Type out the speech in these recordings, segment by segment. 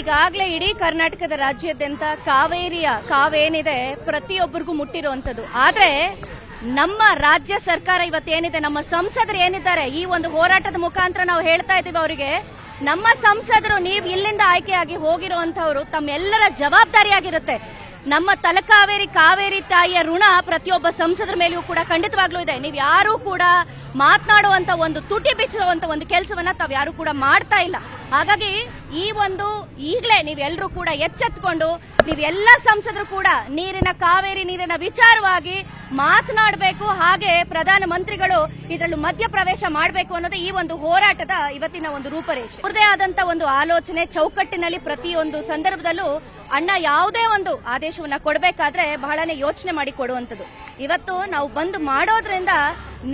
ಈಗಾಗಲೇ ಇಡಿ ಕರ್ನಾಟಕದ ರಾಜ್ಯದಂತ ಕಾವೇರಿಯ ಕಾವೇನಿದೆ ಪ್ರತಿಯೊಬ್ಬರಿಗೂ ಮುಟ್ಟಿರುವಂತದ್ದು. ಆದರೆ ನಮ್ಮ ರಾಜ್ಯ ಸರ್ಕಾರ ಇವತ್ತೇನಿದೆ, ನಮ್ಮ ಸಂಸದರು ಏನಿದ್ದಾರೆ, ಈ ಒಂದು ಹೋರಾಟದ ಮುಖಾಂತರ ನಾವು ಹೇಳ್ತಾ ಇದ್ದೀವಿ ಅವರಿಗೆ, ನಮ್ಮ ಸಂಸದರು ನೀವು ಇಲ್ಲಿಂದ ಆಯ್ಕೆಯಾಗಿ ಹೋಗಿರುವಂತವರು ತಮ್ಮೆಲ್ಲರ ಜವಾಬ್ದಾರಿಯಾಗಿರುತ್ತೆ. ನಮ್ಮ ತಲಕಾವೇರಿ ಕಾವೇರಿ ತಾಯಿಯ ಋಣ ಪ್ರತಿಯೊಬ್ಬ ಸಂಸದರ ಮೇಲೆಯೂ ಕೂಡ ಖಂಡಿತವಾಗ್ಲೂ ಇದೆ. ನೀವು ಯಾರೂ ಕೂಡ ಮಾತನಾಡುವಂತ ಒಂದು ತುಟಿ ಬಿಚ್ಚುವಂತ ಒಂದು ಕೆಲಸವನ್ನ ತಾವು ಯಾರು ಕೂಡ ಮಾಡ್ತಾ ಇಲ್ಲ. ಹಾಗಾಗಿ ಈ ಒಂದು ಈಗಲೇ ನೀವೆಲ್ಲರೂ ಕೂಡ ಎಚ್ಚೆತ್ಕೊಂಡು ನೀವೆಲ್ಲ ಸಂಸದರು ಕೂಡ ನೀರಿನ ಕಾವೇರಿ ನೀರಿನ ವಿಚಾರವಾಗಿ ಮಾತನಾಡಬೇಕು. ಹಾಗೆ ಪ್ರಧಾನಮಂತ್ರಿಗಳು ಇದರಲ್ಲೂ ಮಧ್ಯಪ್ರವೇಶ ಮಾಡಬೇಕು ಅನ್ನೋದು ಈ ಒಂದು ಹೋರಾಟದ ಇವತ್ತಿನ ಒಂದು ರೂಪರೇಷೆ. ಅವರದೇ ಆದಂತ ಒಂದು ಆಲೋಚನೆ ಚೌಕಟ್ಟಿನಲ್ಲಿ ಪ್ರತಿಯೊಂದು ಸಂದರ್ಭದಲ್ಲೂ ಅಣ್ಣ ಯಾವುದೇ ಒಂದು ಆದೇಶವನ್ನ ಕೊಡಬೇಕಾದ್ರೆ ಬಹಳನೇ ಯೋಚನೆ ಮಾಡಿ ಕೊಡುವಂಥದ್ದು. ಇವತ್ತು ನಾವು ಬಂದ್ ಮಾಡೋದ್ರಿಂದ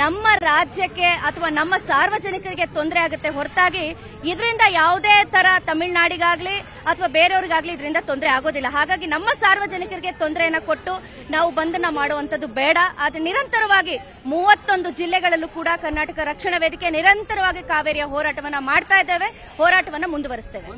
ನಮ್ಮ ರಾಜ್ಯಕ್ಕೆ ಅಥವಾ ನಮ್ಮ ಸಾರ್ವಜನಿಕರಿಗೆ ತೊಂದರೆ ಆಗುತ್ತೆ ಹೊರತಾಗಿ ಇದರಿಂದ ಯಾವುದೇ ತರ ತಮಿಳುನಾಡಿಗಾಗ್ಲಿ ಅಥವಾ ಬೇರೆಯವ್ರಿಗಾಗ್ಲಿ ಇದರಿಂದ ತೊಂದರೆ ಆಗೋದಿಲ್ಲ. ಹಾಗಾಗಿ ನಮ್ಮ ಸಾರ್ವಜನಿಕರಿಗೆ ತೊಂದರೆಯನ್ನ ಕೊಟ್ಟು ನಾವು ಬಂದನ್ನ ಮಾಡುವಂತದ್ದು ಬೇಡ. ಆದ್ರೆ ನಿರಂತರವಾಗಿ 31 ಜಿಲ್ಲೆಗಳಲ್ಲೂ ಕೂಡ ಕರ್ನಾಟಕ ರಕ್ಷಣಾ ವೇದಿಕೆ ನಿರಂತರವಾಗಿ ಕಾವೇರಿಯ ಹೋರಾಟವನ್ನ ಮಾಡ್ತಾ ಇದ್ದೇವೆ, ಹೋರಾಟವನ್ನ ಮುಂದುವರಿಸ್ತೇವೆ.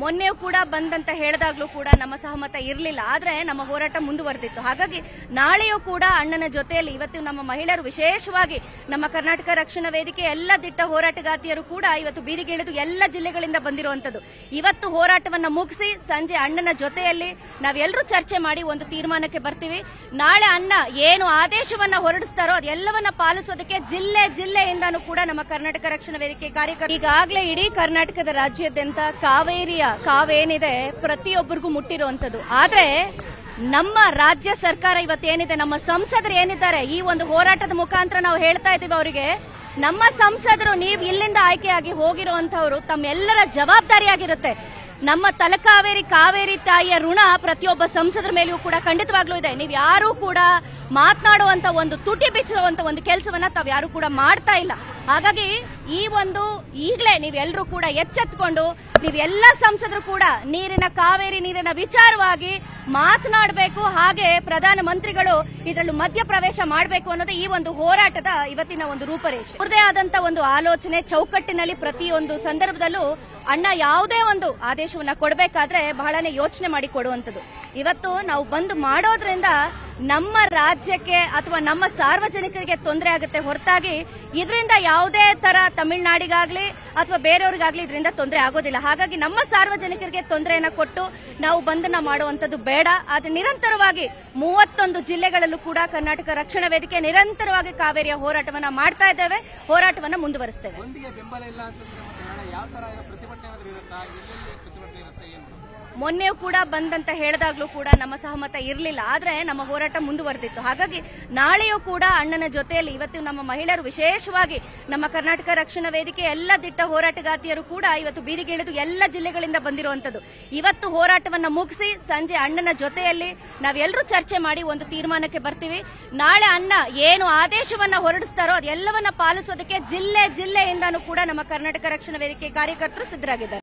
ಮೊನ್ನೆಯೂ ಕೂಡ ಬಂದಂತ ಹೇಳಿದಾಗ್ಲೂ ಕೂಡ ನಮ್ಮ ಸಹಮತ ಇರಲಿಲ್ಲ, ಆದ್ರೆ ನಮ್ಮ ಹೋರಾಟ ಮುಂದುವರೆದಿತ್ತು. ಹಾಗಾಗಿ ನಾಳೆಯೂ ಕೂಡ ಅಣ್ಣನ ಜೊತೆಯಲ್ಲಿ ಇವತ್ತು ನಮ್ಮ ಮಹಿಳೆಯರು, ವಿಶೇಷವಾಗಿ ನಮ್ಮ ಕರ್ನಾಟಕ ರಕ್ಷಣಾ ವೇದಿಕೆ ಎಲ್ಲ ದಿಟ್ಟ ಹೋರಾಟಗಾತಿಯರು ಕೂಡ ಇವತ್ತು ಬೀದಿಗಿಳಿದು ಎಲ್ಲ ಜಿಲ್ಲೆಗಳಿಂದ ಬಂದಿರುವಂತದ್ದು. ಇವತ್ತು ಹೋರಾಟವನ್ನ ಮುಗಿಸಿ ಸಂಜೆ ಅಣ್ಣನ ಜೊತೆಯಲ್ಲಿ ನಾವೆಲ್ಲರೂ ಚರ್ಚೆ ಮಾಡಿ ಒಂದು ತೀರ್ಮಾನಕ್ಕೆ ಬರ್ತೀವಿ. ನಾಳೆ ಅಣ್ಣ ಏನು ಆದೇಶವನ್ನ ಹೊರಡಿಸ್ತಾರೋ ಅದೆಲ್ಲವನ್ನ ಪಾಲಿಸೋದಕ್ಕೆ ಜಿಲ್ಲೆ ಜಿಲ್ಲೆಯಿಂದಾನೂ ಕೂಡ ನಮ್ಮ ಕರ್ನಾಟಕ ರಕ್ಷಣಾ ವೇದಿಕೆ ಕಾರ್ಯಕರ್ತರು ಈಗಾಗಲೇ ಇಡೀ ಕರ್ನಾಟಕದ ರಾಜ್ಯಾದ್ಯಂತ ಕಾವೇನಿದೆ ಪ್ರತಿಯೊಬ್ಬರಿಗೂ ಮುಟ್ಟಿರುವಂತದ್ದು. ಆದ್ರೆ ನಮ್ಮ ರಾಜ್ಯ ಸರ್ಕಾರ ಇವತ್ತೇನಿದೆ, ನಮ್ಮ ಸಂಸದರು ಏನಿದ್ದಾರೆ, ಈ ಒಂದು ಹೋರಾಟದ ಮುಖಾಂತರ ನಾವು ಹೇಳ್ತಾ ಇದ್ದೀವಿ ಅವರಿಗೆ, ನಮ್ಮ ಸಂಸದರು ನೀವು ಇಲ್ಲಿಂದ ಆಯ್ಕೆಯಾಗಿ ಹೋಗಿರುವಂತವರು ತಮ್ಮೆಲ್ಲರ ಜವಾಬ್ದಾರಿಯಾಗಿರುತ್ತೆ. ನಮ್ಮ ತಲಕಾವೇರಿ ಕಾವೇರಿ ತಾಯಿಯ ಋಣ ಪ್ರತಿಯೊಬ್ಬ ಸಂಸದರ ಮೇಲೆಯೂ ಕೂಡ ಖಂಡಿತವಾಗ್ಲೂ ಇದೆ. ನೀವು ಯಾರೂ ಕೂಡ ಮಾತನಾಡುವಂತ ಒಂದು ತುಟಿ ಬಿಚ್ಚುವಂತ ಒಂದು ಕೆಲಸವನ್ನ ತಾವು ಯಾರು ಕೂಡ ಮಾಡ್ತಾ ಇಲ್ಲ. ಹಾಗಾಗಿ ಈ ಒಂದು ಈಗಲೇ ನೀವೆಲ್ಲರೂ ಕೂಡ ಎಚ್ಚೆತ್ಕೊಂಡು ನೀವೆಲ್ಲ ಸಂಸದರು ಕೂಡ ನೀರಿನ ಕಾವೇರಿ ನೀರಿನ ವಿಚಾರವಾಗಿ ಮಾತನಾಡಬೇಕು. ಹಾಗೆ ಪ್ರಧಾನಮಂತ್ರಿಗಳು ಇದರಲ್ಲೂ ಮಧ್ಯಪ್ರವೇಶ ಮಾಡಬೇಕು ಅನ್ನೋದು ಈ ಒಂದು ಹೋರಾಟದ ಇವತ್ತಿನ ಒಂದು ರೂಪರೇಷೆ. ಅವರದೇ ಆದಂತ ಒಂದು ಆಲೋಚನೆ ಚೌಕಟ್ಟಿನಲ್ಲಿ ಪ್ರತಿಯೊಂದು ಸಂದರ್ಭದಲ್ಲೂ ಅಣ್ಣ ಯಾವುದೇ ಒಂದು ಆದೇಶವನ್ನ ಕೊಡಬೇಕಾದ್ರೆ ಬಹಳನೇ ಯೋಚನೆ ಮಾಡಿ ಕೊಡುವಂಥದ್ದು. ಇವತ್ತು ನಾವು ಬಂದ್ ಮಾಡೋದ್ರಿಂದ ನಮ್ಮ ರಾಜ್ಯಕ್ಕೆ ಅಥವಾ ನಮ್ಮ ಸಾರ್ವಜನಿಕರಿಗೆ ತೊಂದರೆ ಆಗುತ್ತೆ ಹೊರತಾಗಿ ಇದರಿಂದ ಯಾವುದೇ ತರ ತಮಿಳುನಾಡಿಗಾಗ್ಲಿ ಅಥವಾ ಬೇರೆಯವ್ರಿಗಾಗ್ಲಿ ಇದರಿಂದ ತೊಂದರೆ ಆಗೋದಿಲ್ಲ. ಹಾಗಾಗಿ ನಮ್ಮ ಸಾರ್ವಜನಿಕರಿಗೆ ತೊಂದರೆಯನ್ನ ಕೊಟ್ಟು ನಾವು ಬಂದನ್ನ ಮಾಡುವಂತದ್ದು ಬೇಡ. ಆದ್ರೆ ನಿರಂತರವಾಗಿ 31 ಜಿಲ್ಲೆಗಳಲ್ಲೂ ಕೂಡ ಕರ್ನಾಟಕ ರಕ್ಷಣಾ ವೇದಿಕೆ ನಿರಂತರವಾಗಿ ಕಾವೇರಿಯ ಹೋರಾಟವನ್ನ ಮಾಡ್ತಾ ಇದ್ದೇವೆ, ಹೋರಾಟವನ್ನ ಮುಂದುವರಿಸ್ತೇವೆ. ಮೊನ್ನೆಯೂ ಕೂಡ ಬಂದಂತ ಹೇಳಿದಾಗ್ಲೂ ಕೂಡ ನಮ್ಮ ಸಹಮತ ಇರಲಿಲ್ಲ, ಆದ್ರೆ ನಮ್ಮ ಹೋರಾಟ ಮುಂದುವರೆದಿತ್ತು. ಹಾಗಾಗಿ ನಾಳೆಯೂ ಕೂಡ ಅಣ್ಣನ ಜೊತೆಯಲ್ಲಿ ಇವತ್ತು ನಮ್ಮ ಮಹಿಳೆಯರು, ವಿಶೇಷವಾಗಿ ನಮ್ಮ ಕರ್ನಾಟಕ ರಕ್ಷಣಾ ವೇದಿಕೆ ಎಲ್ಲ ದಿಟ್ಟ ಹೋರಾಟಗಾತಿಯರು ಕೂಡ ಇವತ್ತು ಬೀದಿಗಿಳಿದು ಎಲ್ಲ ಜಿಲ್ಲೆಗಳಿಂದ ಬಂದಿರುವಂತದ್ದು. ಇವತ್ತು ಹೋರಾಟವನ್ನ ಮುಗಿಸಿ ಸಂಜೆ ಅಣ್ಣನ ಜೊತೆಯಲ್ಲಿ ನಾವೆಲ್ಲರೂ ಚರ್ಚೆ ಮಾಡಿ ಒಂದು ತೀರ್ಮಾನಕ್ಕೆ ಬರ್ತೀವಿ. ನಾಳೆ ಅಣ್ಣ ಏನು ಆದೇಶವನ್ನ ಹೊರಡಿಸ್ತಾರೋ ಅದೆಲ್ಲವನ್ನ ಪಾಲಿಸೋದಕ್ಕೆ ಜಿಲ್ಲೆ ಜಿಲ್ಲೆಯಿಂದಾನೂ ಕೂಡ ನಮ್ಮ ಕರ್ನಾಟಕ ರಕ್ಷಣಾ ವೇದಿಕೆ ಕಾರ್ಯಕರ್ತರು ಸಿದ್ಧರಾಗಿದ್ದಾರೆ.